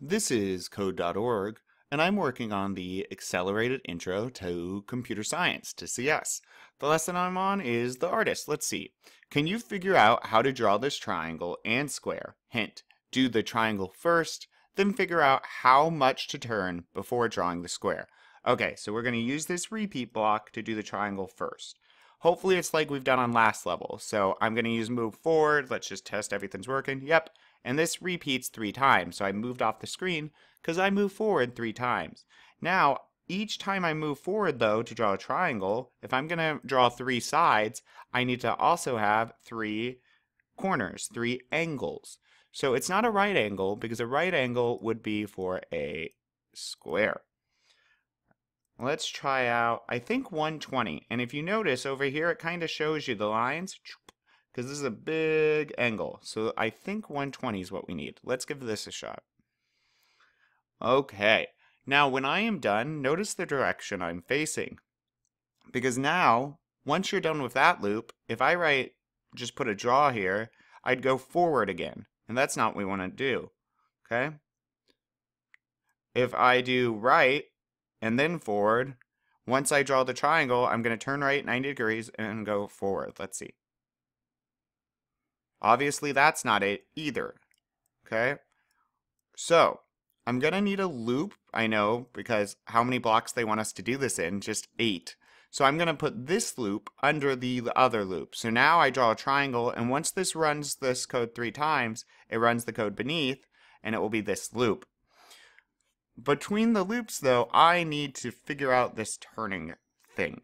This is Code.org, and I'm working on the Accelerated Intro to Computer Science, to CS. The lesson I'm on is The Artist. Let's see. Can you figure out how to draw this triangle and square? Hint, do the triangle first, then figure out how much to turn before drawing the square. Okay, so we're going to use this repeat block to do the triangle first. Hopefully it's like we've done on last level. So I'm going to use move forward. Let's just test everything's working. Yep. And this repeats 3 times. So I moved off the screen because I moved forward 3 times. Now, each time I move forward, though, to draw a triangle, if I'm going to draw 3 sides, I need to also have 3 corners, 3 angles. So it's not a right angle because a right angle would be for a square. Let's try out, I think 120, and if you notice over here it kind of shows you the lines because this is a big angle, so I think 120 is what we need. Let's give this a shot. Okay, now when I am done, notice the direction I'm facing, because now once you're done with that loop, if I just put a draw here, I'd go forward again, and that's not what we want to do. Okay, if I do right and then forward. Once I draw the triangle, I'm going to turn right 90 degrees and go forward. Let's see. Obviously, that's not it either. Okay? So, I'm going to need a loop, I know, because how many blocks they want us to do this in? Just 8. So I'm going to put this loop under the other loop. So now I draw a triangle, and once this runs this code 3 times, it runs the code beneath, and it will be this loop. Between the loops, though, I need to figure out this turning thing.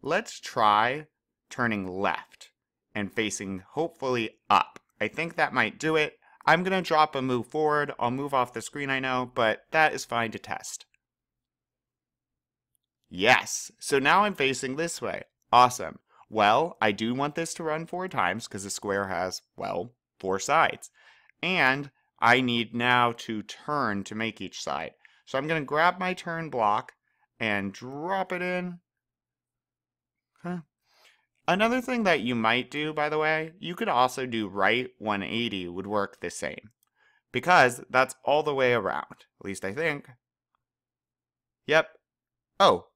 Let's try turning left and facing, hopefully, up. I think that might do it. I'm going to drop a move forward. I'll move off the screen, I know, but that is fine to test. Yes, so now I'm facing this way. Awesome. Well, I do want this to run 4 times because the square has, well, 4 sides. And I need now to turn to make each side. So I'm going to grab my turn block and drop it in. Huh. Another thing that you might do, by the way, you could also do right 180 would work the same. Because that's all the way around. At least I think. Yep. Oh.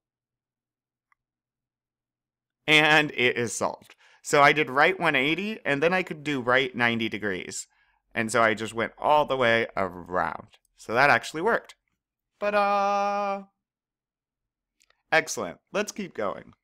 And it is solved. So I did right 180 and then I could do right 90 degrees. And so I just went all the way around. So that actually worked. Ta-da! Excellent. Let's keep going.